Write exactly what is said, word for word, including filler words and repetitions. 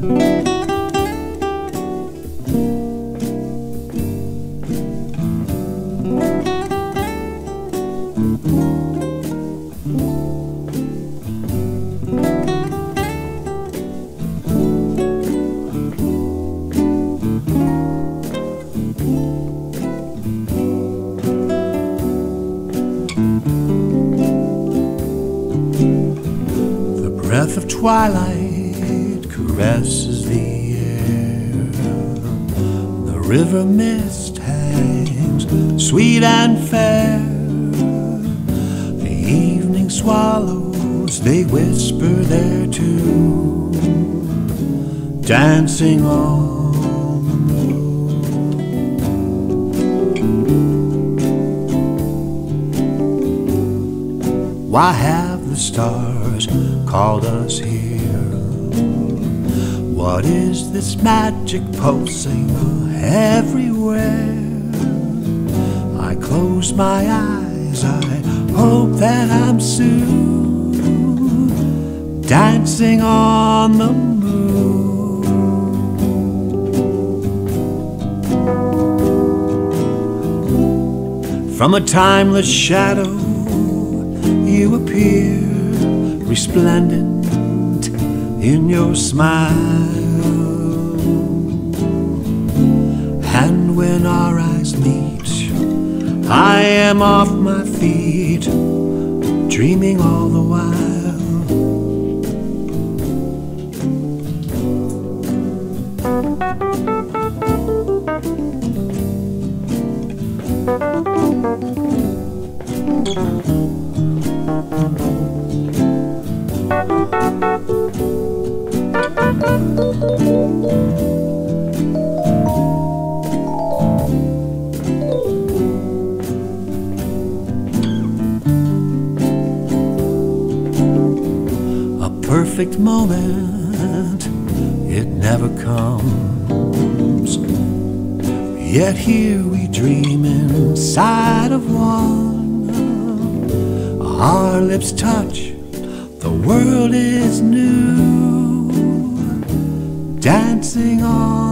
Breath of twilight caresses the air. The river mist hangs sweet and fair. The evening swallows, they whisper their tune, dancing on the moon. Why have the stars called us here? What is this magic pulsing everywhere? I close my eyes, I hope that I'm soon dancing on the moon. From a timeless shadow you appear, resplendent in your smile. And when our eyes meet, I am off my feet, dreaming all the while. A perfect moment, it never comes, yet here we dream inside of one. Our lips touch, the world is new, dancing on.